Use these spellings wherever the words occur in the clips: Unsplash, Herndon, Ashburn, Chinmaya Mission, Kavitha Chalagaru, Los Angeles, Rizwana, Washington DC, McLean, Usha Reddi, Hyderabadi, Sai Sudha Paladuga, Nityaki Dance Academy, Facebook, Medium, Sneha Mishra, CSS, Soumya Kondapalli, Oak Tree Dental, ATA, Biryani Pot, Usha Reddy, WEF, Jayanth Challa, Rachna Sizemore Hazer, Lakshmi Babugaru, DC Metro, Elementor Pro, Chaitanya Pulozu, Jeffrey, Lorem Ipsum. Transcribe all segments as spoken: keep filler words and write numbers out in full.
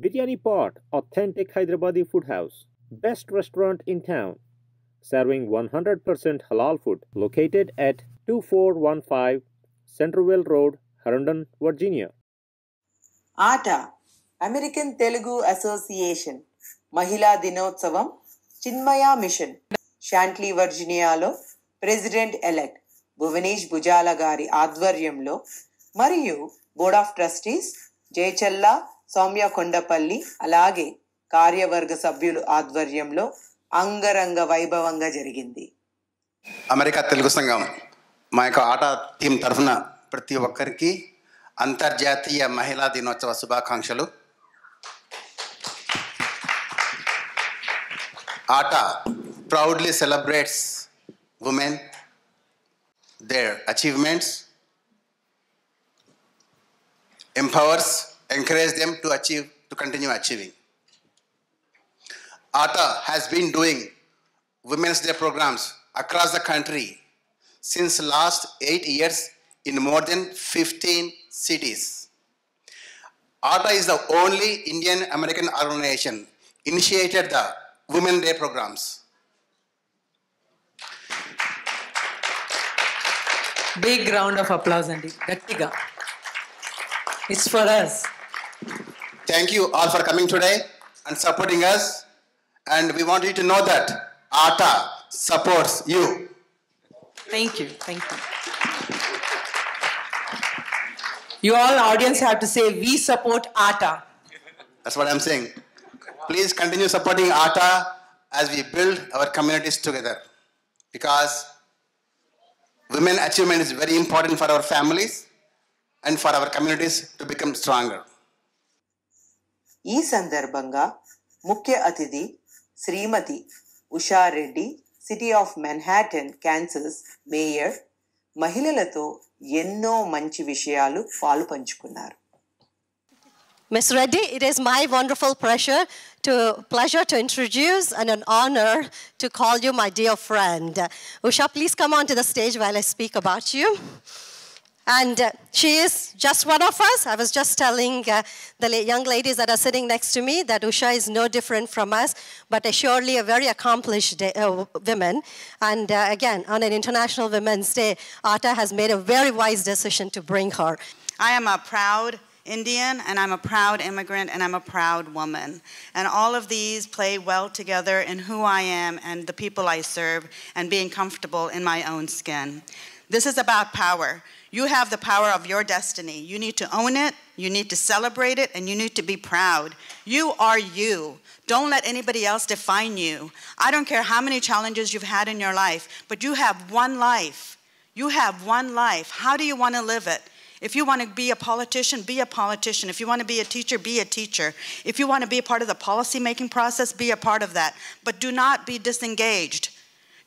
Biryani Pot, authentic Hyderabadi food house, best restaurant in town, serving one hundred percent halal food, located at two four one five Centerville Road, Herndon, Virginia. Aata, American Telugu Association, Mahila Dinotsavam, Chinmaya Mission, Chantilly, Virginia lo, President-elect Bhuvanesh Bujala gari Advaryamlo, Mariyu, Board of Trustees, Jaychalla, Soumya Kondapalli, Alage, Karyavarga Sabhyulu Advaryamlo, Angaranga Vaibhavanga Jarigindi. America Telugu Sangam, మా యొక్క ఆట team తరఫున ప్రతి ఒక్కరికి అంతర్జాతీయ మహిళా దినోత్సవ శుభాకాంక్షలు. ATA proudly celebrates women, their achievements, empowers, encourage them to achieve, to continue achieving. ATA has been doing women's day programmes across the country since last eight years in more than fifteen cities. A A T A is the only Indian American organization initiated the Women Day programs. Big round of applause, Andy. Gattiga. It's for us. Thank you all for coming today and supporting us. And we want you to know that A A T A supports you. Thank you, thank you. You all audience have to say, we support A A T A. That's what I'm saying. Please continue supporting A A T A as we build our communities together. Because women achievement is very important for our families and for our communities to become stronger. This Sandarbanga, Mukhya Atidhi, Srimati, Usha Reddi, City of Manhattan, Kansas, Mayor, Mahilalato Yenno Manchi Vishayalu Palu Panchukunnaru. Miz Reddy, it is my wonderful pleasure to, pleasure to introduce and an honor to call you my dear friend. Usha, please come onto the stage while I speak about you. And uh, she is just one of us. I was just telling uh, the la young ladies that are sitting next to me that Usha is no different from us, but uh, surely a very accomplished day, uh, woman. And uh, again, on an International Women's Day, A A T A has made a very wise decision to bring her. I am a proud Indian, and I'm a proud immigrant, and I'm a proud woman. And all of these play well together in who I am and the people I serve and being comfortable in my own skin. This is about power. You have the power of your destiny. You need to own it, you need to celebrate it, and you need to be proud. You are you. Don't let anybody else define you. I don't care how many challenges you've had in your life, but you have one life. You have one life. How do you want to live it? If you want to be a politician, be a politician. If you want to be a teacher, be a teacher. If you want to be a part of the policy-making process, be a part of that. But do not be disengaged.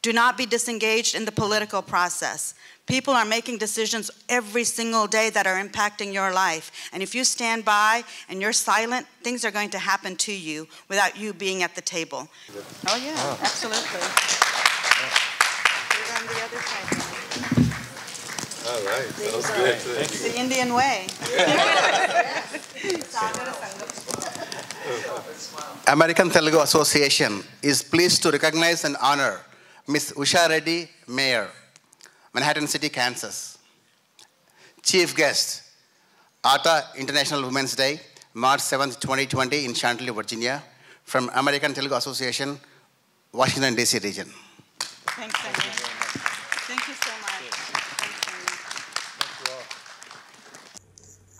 Do not be disengaged in the political process. People are making decisions every single day that are impacting your life. And if you stand by and you're silent, things are going to happen to you without you being at the table. Oh yeah, oh. Absolutely. You're on the other side. All right, that was good. It's the Indian way. American Telugu Association is pleased to recognize and honor Miz Usha Reddy, Mayor, Manhattan City, Kansas. Chief Guest, A A T A International Women's Day, March seventh, twenty twenty in Chantilly, Virginia, from American Telugu Association, Washington, D C region. Thanks, thank you. Thank you so much.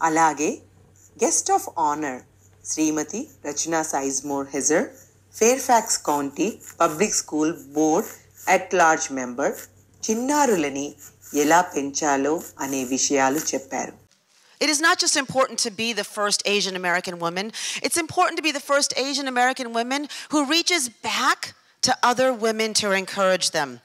Thank you. Alage, Guest of Honor, Srimati Rachna Sizemore Hazer, Fairfax County Public School Board at-large member, Chinnarulani Yela Penchalo Ane Vishayalu Chepparu. It is not just important to be the first Asian American woman, it's important to be the first Asian American woman who reaches back to other women to encourage them.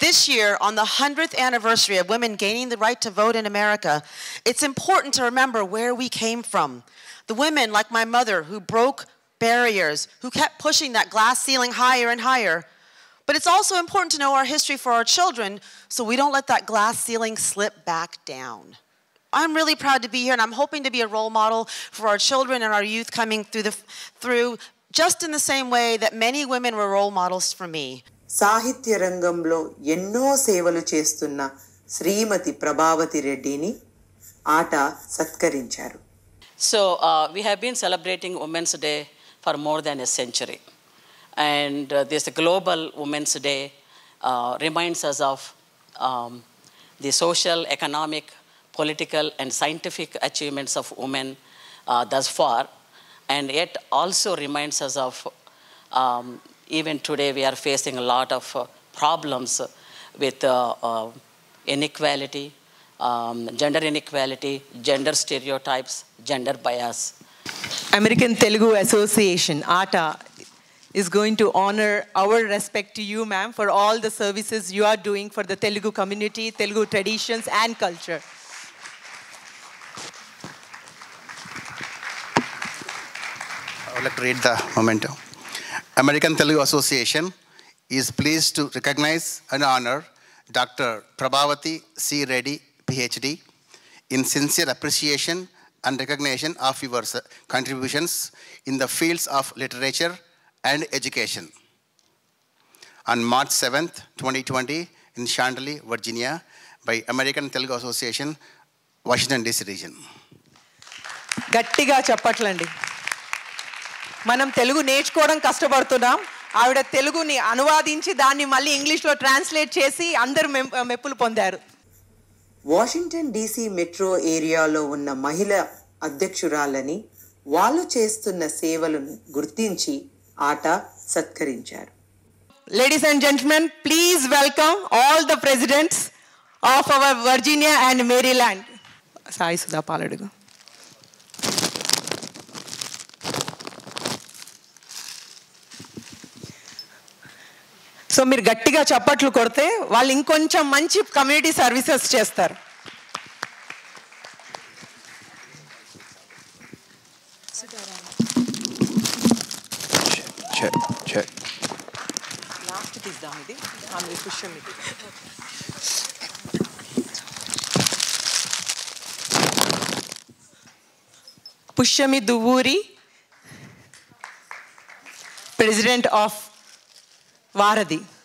This year, on the hundredth anniversary of women gaining the right to vote in America, it's important to remember where we came from. The women, like my mother, who broke barriers, who kept pushing that glass ceiling higher and higher. But it's also important to know our history for our children so we don't let that glass ceiling slip back down. I'm really proud to be here, and I'm hoping to be a role model for our children and our youth coming through, the, through just in the same way that many women were role models for me. Sahitya Rangamlo Yenno Sevalu Chestunna Srimati Prabhavati Reddini Ata Satkarincharu. So uh, we have been celebrating Women's Day for more than a century. And uh, this Global Women's Day uh, reminds us of um, the social, economic, political and scientific achievements of women uh, thus far, and yet also reminds us of um, even today we are facing a lot of uh, problems with uh, uh, inequality, um, gender inequality, gender stereotypes, gender bias. American Telugu Association, A T A, is going to honor our respect to you, ma'am, for all the services you are doing for the Telugu community, Telugu traditions and culture. I would like to read the memento. American Telugu Association is pleased to recognize and honor Doctor Prabhavati C. Reddy, P H D, in sincere appreciation and recognition of your contributions in the fields of literature and education. On March seventh, twenty twenty, in Chantilly, Virginia, by American Telugu Association, Washington, D C region. Gattiga chappatlandi. మనం తెలుగు నేర్చుకోవడం కష్టపడుతున్నాం. ఆవిడ తెలుగుని అనువాదించి దాన్ని మళ్ళీ ఇంగ్లీష్లో translate చేసి అందరూ మెప్పులు పొందారు. వాషింగ్టన్ డీసీ మెట్రో ఏరియాలో ఉన్న మహిళా అధ్యక్షురాలని వాళ్ళు చేస్తున్న సేవలను గుర్తించి ఆట సత్కరించారు. Ladies and gentlemen, please welcome all the presidents of our Virginia and Maryland. Sai Sudha Paladugu. So మీరు గట్టిగా చప్పట్లు కొడితే వాళ్ళు ఇంకొంచెం మంచి కమ్యూనిటీ సర్వీసెస్ చేస్తారు. పుష్యమి దువ్వూరి, ప్రెసిడెంట్ ఆఫ్ వారధి. మనం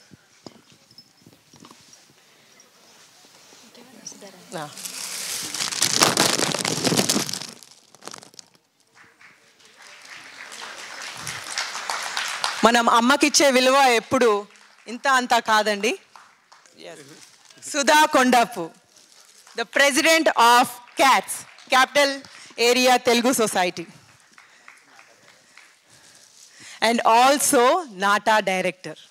అమ్మకిచ్చే విలువ ఎప్పుడు ఇంత అంతా కాదండి. Sudha Kondapu, the president of CATS capital area Telugu society and also NATA director.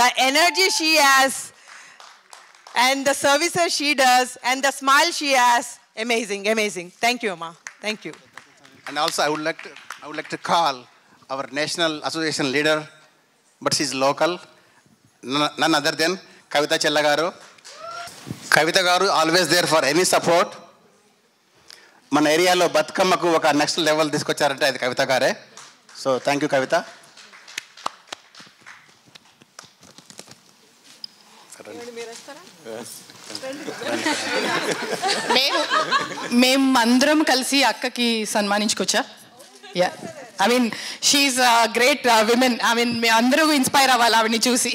The energy she has, and the services she does, and the smile she has, amazing, amazing. Thank you, Amma. Thank you. And also, I would like to, I would like to call our national association leader, but she's local, none other than Kavitha Chalagaru. Kavitha Garu always there for any support. Man area lo Batkamaku oka next level diskocharante adi Kavitha Gare. So thank you, Kavitha. మేమందరం కలిసి అక్కకి సన్మానించుకోవచ్చా? Yeah, I mean she's great women. I mean మీ అందరూ inspire అవ్వాలి ఆవిడని చూసి.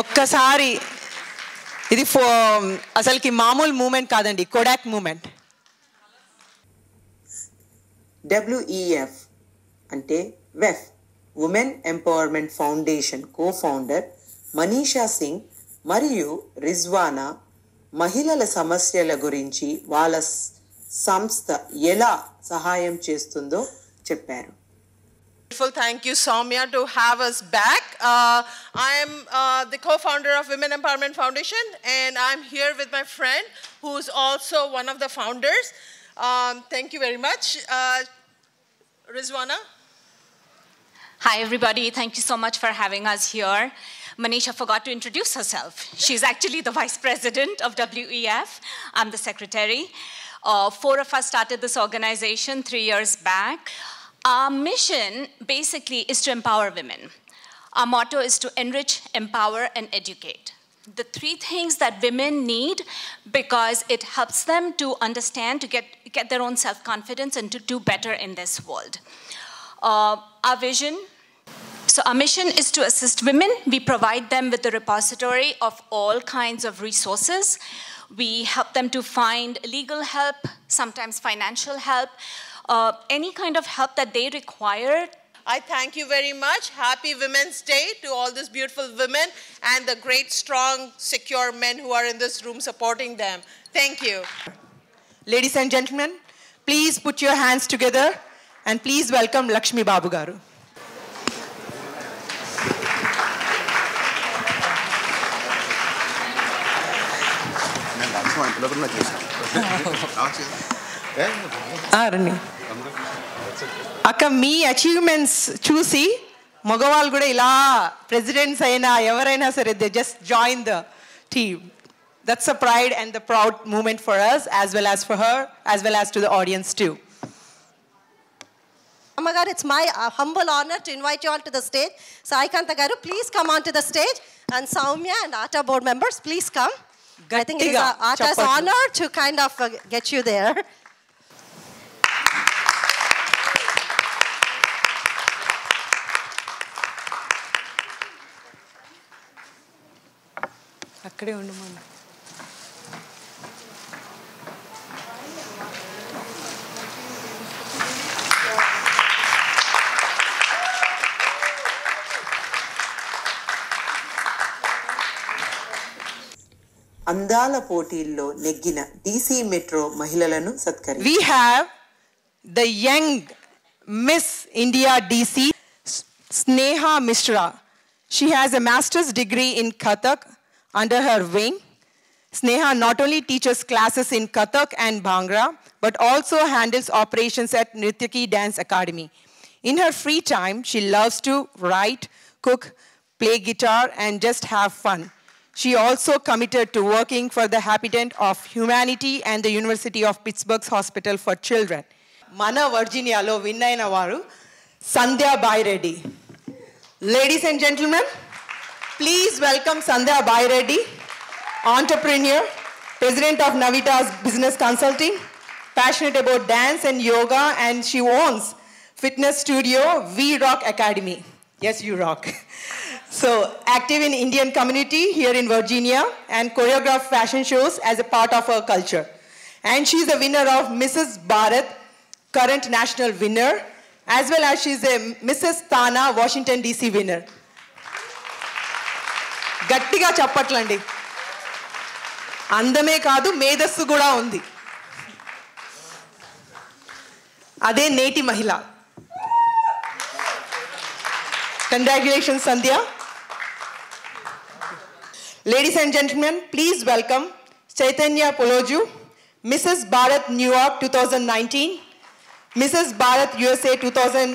ఒక్కసారి ఇది ఫో అసలుకి మామూలు మూమెంట్ కాదండి, కోడాక్ మూమెంట్. డబ్ల్యూఈఎఫ్ అంటే వెఫ్, women empowerment foundation co founder Manisha Singh మరియు రిజ్వానా మహిళల సమస్యల గురించి వాళ్ళ సంస్థ ఎలా సహాయం చేస్తుందో చెప్పారు. Thank you, Soumya, to have us back. Uh, I am uh, the co-founder of Women Empowerment Foundation, and I'm here with my friend, who is also one of the founders. Um, thank you very much. Uh, Rizwana. Hi, everybody. Thank you so much for having us here. Manisha forgot to introduce herself. She's actually the vice president of W E F. I'm the secretary. Uh, four of us started this organization three years back. Our mission basically is to empower women. Our motto is to enrich, empower, and educate. The three things that women need because it helps them to understand, to get, get their own self-confidence and to do better in this world. Uh, our vision, so our mission is to assist women. We provide them with a repository of all kinds of resources. We help them to find legal help, sometimes financial help, Uh, any kind of help that they require. I thank you very much. Happy Women's Day to all these beautiful women and the great, strong, secure men who are in this room supporting them. Thank you. Ladies and gentlemen, please put your hands together and please welcome Lakshmi Babugaru. అక్క మీ achievements చూసి మగవాళ్ళు కూడా ఇలా presidents అయినా ఎవరైనా సరే they just join the team that's a pride and the proud moment for us as well as for her as well as to the audience too అమ్మగారు it's my humble honour to invite you all to the stage Saikanta garu please come on to the stage and Soumya and ATA board members please come I think it is ATA's honour to kind of get you there అక్కడే ఉండమన్నా అందాల పోటీల్లో నెగ్గిన DC metro మహిళలను సత్కరించారు. We have the young Miss India D C Sneha Mishra. She has a master's degree in Kathak. Under her wing, Sneha not only teaches classes in Kathak and Bhangra, but also handles operations at Nityaki Dance Academy. In her free time, she loves to write, cook, play guitar, and just have fun. She also committed to working for the Habitat of Humanity and the University of Pittsburgh's Hospital for Children. Mana Virginia lo vinnaina varu, Sandhya Bai Reddy. Ladies and gentlemen, please welcome Sandhya Bai Reddy, entrepreneur, president of Navitas Business Consulting, passionate about dance and yoga, and she owns fitness studio V-Rock Academy. Yes, you rock. So, active in Indian community here in Virginia and choreographed fashion shows as a part of her culture. And she's the winner of Missus Bharat, current national winner, as well as she's a Missus Thana, Washington D C winner. గట్టిగా చెప్పట్లండి అందమే కాదు మేధస్సు కూడా ఉంది అదే నేటి మహిళ congratulations Sandhya ladies and gentlemen please welcome Chaitanya Puloju Mrs Bharat న్యూయార్క్ two thousand nineteen Mrs Bharat U S A two thousand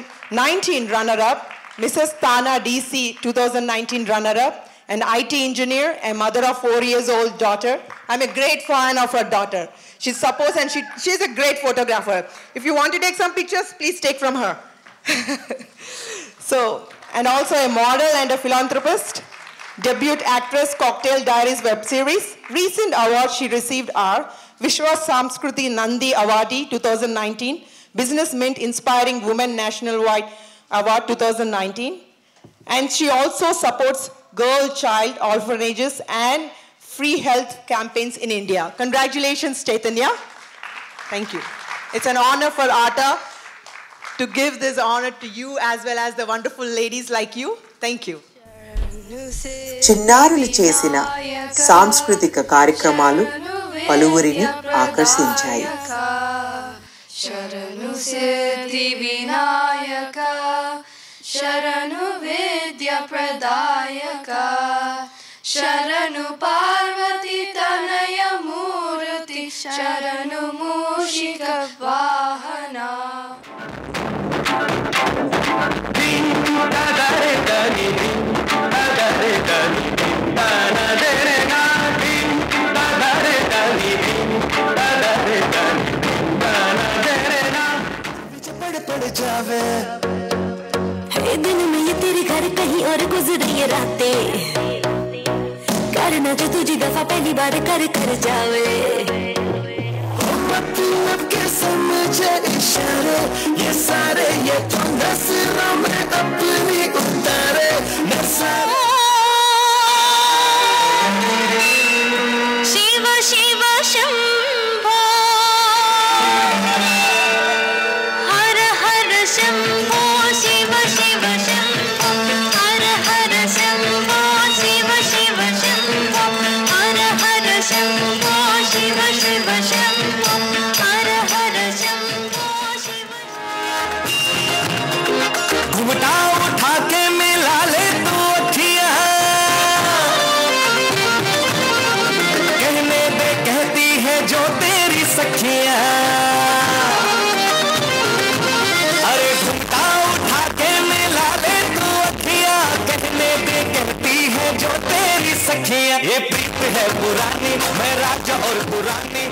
nineteen runner up Mrs TANA D C two thousand nineteen runner up an I T engineer, a mother of four years old daughter. I'm a great fan of her daughter. She's supposed, and she, she's a great photographer. If you want to take some pictures, please take from her. So, and also a model and a philanthropist, debut actress, Cocktail Diaries web series. Recent awards she received are Vishwa Samskruti Nandi Awadi two thousand nineteen, Business Mint Inspiring Women Nationwide Award two thousand nineteen. And she also supports girl child orphanages and free health campaigns in India. Congratulations, Chaitanya. Thank you. It's an honor for Aata to give this honor to you as well as the wonderful ladies like you. Thank you. చిన్నారులు చేసిన సాంస్కృతిక కార్యక్రమాలు పలువురిని ఆకర్షించాయి. శరణు సిద్ధి వినాయక शरणु विद्या प्रदायका शरणु पार्वती तनय मूर्ति शरणु मूषिका वाहना हे दिन में ये तेरे घर कहीं और गुजरे ये रातें करना जो तुझे दफा पहली बार कर कर जावे मतलब के समझे इशारे ये सारे ये तुम नसरों में अपनी उतारे नसर शिव शिव शंभ ये प्रीत है पुरानी मैं राजा और पुरानी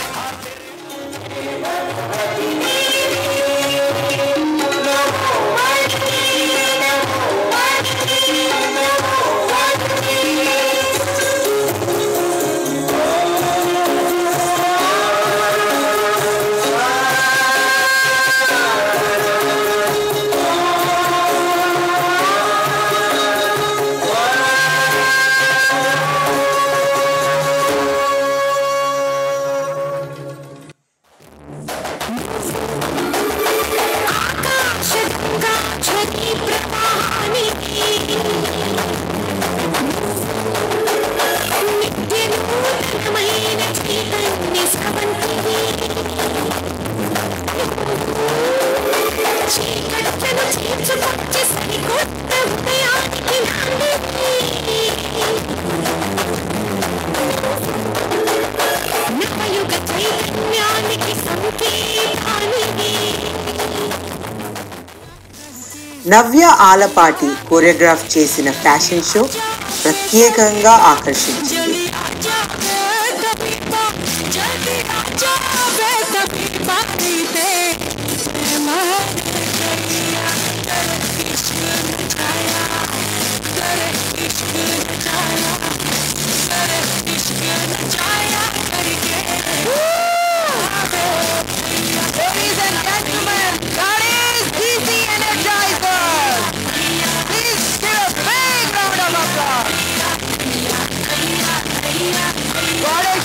నవ్య ఆలపాటి కోరియోగ్రాఫ్ చేసిన ఫ్యాషన్ షో ప్రత్యేకంగా ఆకర్షించింది.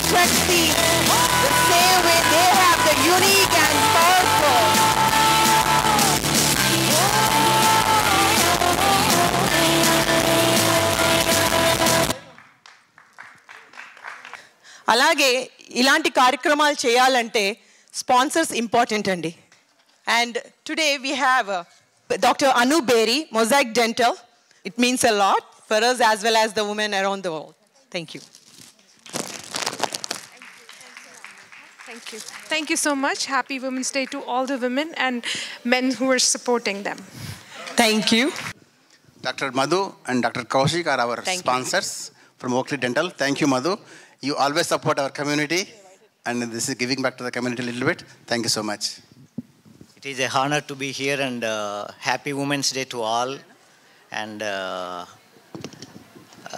Shakti, the same way they have the unique and powerful. అలాగే ఇలాంటి కార్యక్రమాలు చేయాలంటే స్పాన్సర్స్ ఇంపార్టెంట్ అండి. And today we have uh, Doctor Anu Beri, Mosaic Dental. It means a lot for us as well as the women around the world. Thank you. Thank you. Thank you so much. Happy Women's Day to all the women and men who are supporting them. Thank you. Doctor Madhu and Doctor Kaushik are our Thank sponsors you. From Oak Tree Dental. Thank you, Madhu. You always support our community and this is giving back to the community a little bit. Thank you so much. It is an honor to be here and uh, happy Women's Day to all. And uh,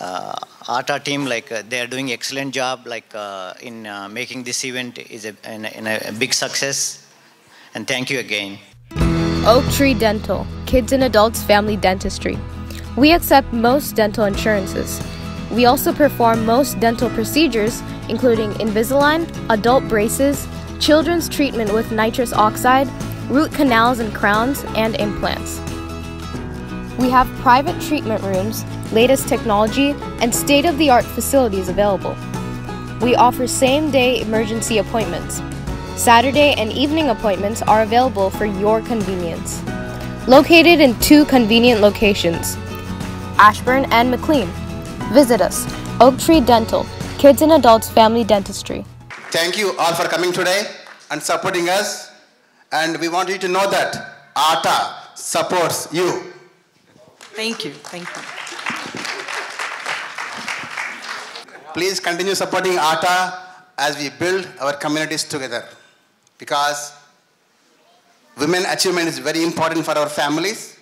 uh, A T A team, like uh, they are doing excellent job, like uh, in uh, making this event is a, in a, in a big success. And thank you again. Oak Tree Dental, kids and adults family dentistry. We accept most dental insurances. We also perform most dental procedures, including Invisalign, adult braces, children's treatment with nitrous oxide, root canals and crowns, and implants. We have private treatment rooms, latest technology, and state-of-the-art facilities available. We offer same-day emergency appointments. Saturday and evening appointments are available for your convenience. located in two convenient locations, Ashburn and McLean. Visit us, Oak Tree Dental, kids and adults family dentistry. Thank you all for coming today and supporting us. And we want you to know that A T A supports you. Thank you, thank you. Please continue supporting A T A as we build our communities together, because women achievement is very important for our families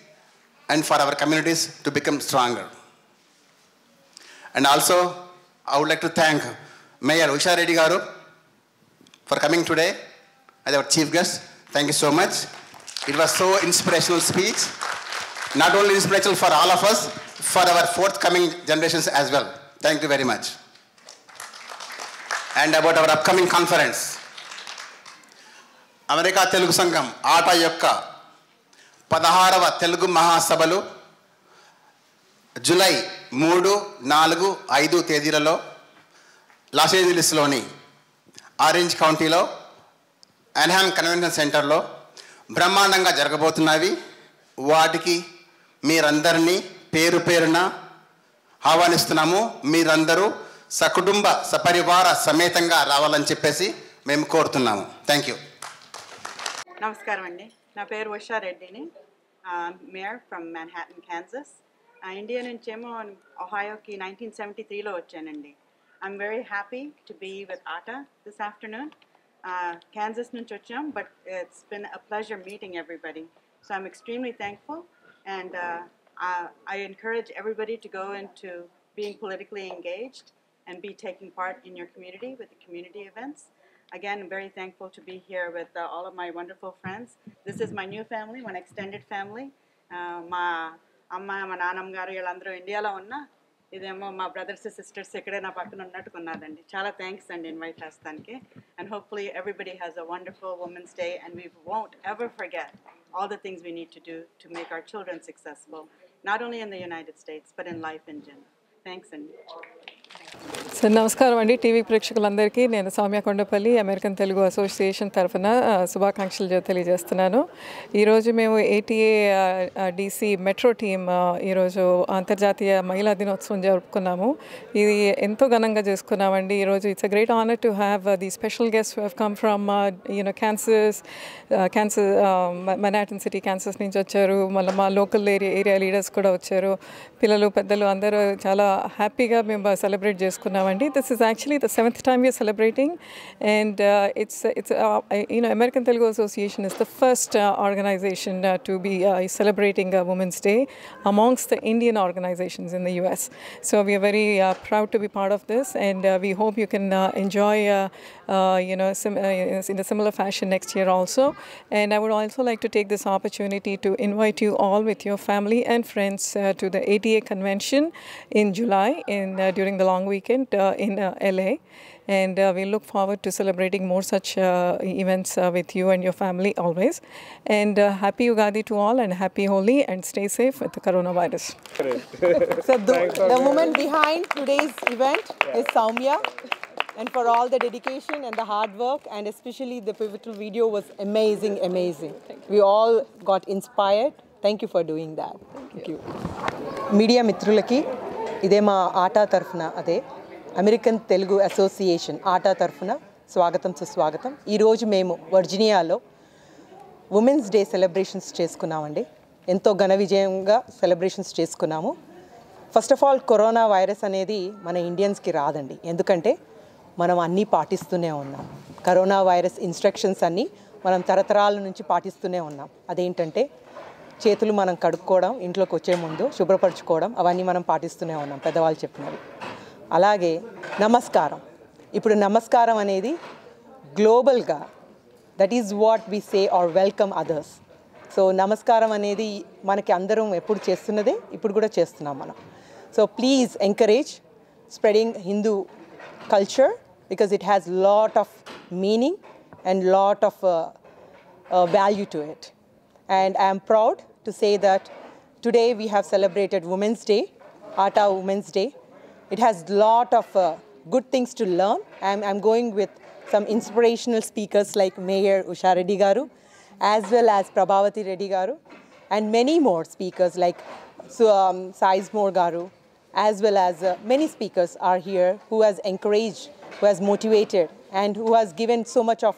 and for our communities to become stronger. And also, I would like to thank Mayor Usha Reddi Garu for coming today as our chief guest. Thank you so much. It was so inspirational speech. Not only inspirational for all of us, for our forthcoming generations as well. Thank you very much. And about our upcoming conference, America Telugu Sangam, Aata Yokka, పదహారవ Telugu Mahasabalu, July మూడు, నాలుగు, ఐదు తేదీలలో Los ఏంజలిస్లోని Orange కౌంటీలో Anaheim convention సెంటర్లో బ్రహ్మాండంగా జరగబోతున్నవి. వాటికి మీరందరినీ పేరు పేరున ఆహ్వానిస్తున్నాము. మీరందరూ సకుటుంబ సపరివార సమేతంగా రావాలని చెప్పేసి మేము కోరుతున్నాము. Thank you. నమస్కారం అండి. నా పేరు ఉషా రెడ్డిని. Mayor from Manhattan Kansas. India నుంచేమో ఒహాయోకి నైన్టీన్ సెవెంటీ త్రీలో వచ్చానండి. I'm very happy to be with ATA this afternoon. Kansas నుంచి వచ్చాం, but it's been a pleasure meeting everybody. So I'm extremely thankful and I encourage everybody to go in to being politically engaged and be taking part in your community with the community events. Again, I'm very thankful to be here with uh, all of my wonderful friends. This is my new family, my extended family. My amma, my nanam garu yellandru India lo unna. Idemo my brothers and sisters ikkade na pakkana unnattu unnarandi. Chala thanks and invite chastaniki. And hopefully everybody has a wonderful Women's Day, and we won't ever forget all the things we need to do to make our children successful, not only in the United States but in life in general. Thanks and sir నమస్కారం అండి. TV ప్రేక్షకులందరికీ నేను Soumya Kondapalli, American Telugu association తరఫున శుభాకాంక్షలు తెలియజేస్తున్నాను. ఈరోజు మేము ATA DC metro team ఈరోజు అంతర్జాతీయ మహిళా దినోత్సవం జరుపుకున్నాము. ఇది ఎంతో ఘనంగా చేసుకున్నామండి. ఈరోజు it's a great honour to have the special guest who have come from you know Kansas Kansas Manhattan city Kansas నుంచి వచ్చారు. మళ్ళీ మా లోకల్ ఏరియా ఏరియా లీడర్స్ కూడా వచ్చారు. పిల్లలు పెద్దలు అందరూ చాలా హ్యాపీగా మేము సెలబ్రేట్ చేసుకున్నామండి. This is actually the seventh time we are celebrating and it's it's you know American Telugu association is the first organisation to be celebrating women's day amongst the Indian organisations in the US. So we are very proud to be part of this and we hope you can enjoy you know in a similar fashion next year also. And I would also like to take this opportunity to invite you all with your family and friends to the ATA convention in July in during the long weekend uh, in uh, L A, and uh, we look forward to celebrating more such uh, events uh, with you and your family always. And uh, happy Ugadi to all, and happy Holi, and stay safe with the coronavirus. So the, Thanks, the woman behind today's event yeah. is Soumya, and for all the dedication and the hard work, and especially the pivotal video was amazing, amazing. We all got inspired. Thank you for doing that. Thank you. Thank you. Media Mitrulaki. ఇదే మా ఆటా తరఫున, అదే American Telugu association ఆటా తరఫున స్వాగతం సుస్వాగతం. ఈరోజు మేము వర్జీనియాలో women's day celebrations చేసుకున్నామండి. ఎంతో ఘన విజయంగా సెలబ్రేషన్స్ చేసుకున్నాము. First of all, corona virus అనేది మన ఇండియన్స్కి రాదండి, ఎందుకంటే మనం అన్నీ పాటిస్తూనే ఉన్నాం. కరోనా వైరస్ ఇన్స్ట్రక్షన్స్ అన్నీ మనం తరతరాల నుంచి పాటిస్తూనే ఉన్నాం. అదేంటంటే చేతులు మనం కడుక్కోవడం, ఇంట్లోకి వచ్చే ముందు శుభ్రపరచుకోవడం, అవన్నీ మనం పాటిస్తూనే ఉన్నాం, పెద్దవాళ్ళు చెప్పినవి. అలాగే నమస్కారం. ఇప్పుడు నమస్కారం అనేది గ్లోబల్గా that is what we say are welcome others. So నమస్కారం అనేది మనకి అందరం ఎప్పుడు చేస్తున్నదే, ఇప్పుడు కూడా చేస్తున్నాం మనం. So please encourage spreading Hindu culture, because it has lot of meaning and lot of value to it. And I am proud to say that today we have celebrated Women's Day, A T A Women's Day. It has a lot of uh, good things to learn. I am going with some inspirational speakers like Mayor Usha Reddi Garu, as well as Prabhavati Reddy Garu, and many more speakers like um, Sizemore Garu, as well as uh, many speakers are here who has encouraged, who has motivated, and who has given so much of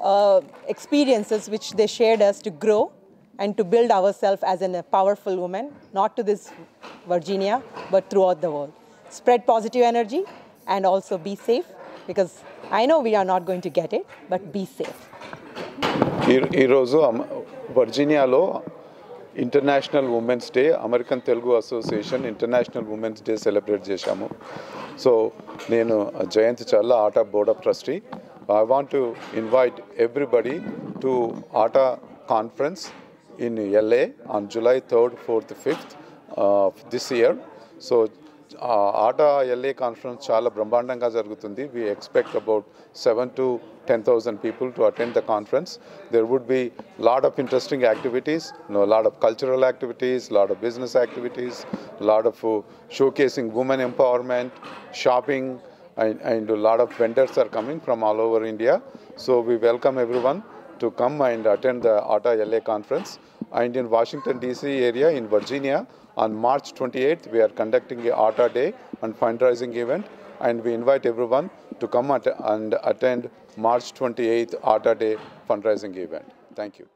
uh, experiences which they shared us to grow and to build ourselves as a powerful woman, not to this Virginia, but throughout the world. Spread positive energy and also be safe, because I know we are not going to get it, but be safe. Virginia Law International Women's Day, American Telugu Association International Women's Day celebrate Jeshamu. So, Nenu Jayanth Challa, ATA Board of Trustee. I want to invite everybody to ATA conference in L A on July third, fourth, fifth of this year. So, Uh, ATA L A conference chala brahmandanga jarugutundi. We expect about seven to ten thousand people to attend the conference. There would be a lot of interesting activities, you know, a lot of cultural activities, a lot of business activities, a lot of uh, showcasing women empowerment, shopping, and, and a lot of vendors are coming from all over India. So we welcome everyone to come and attend the ATA L A conference. And in Washington D C area, in Virginia, on March twenty-eighth, we are conducting a ATA Day and fundraising event, and we invite everyone to come at and attend March twenty-eighth ATA Day fundraising event. Thank you.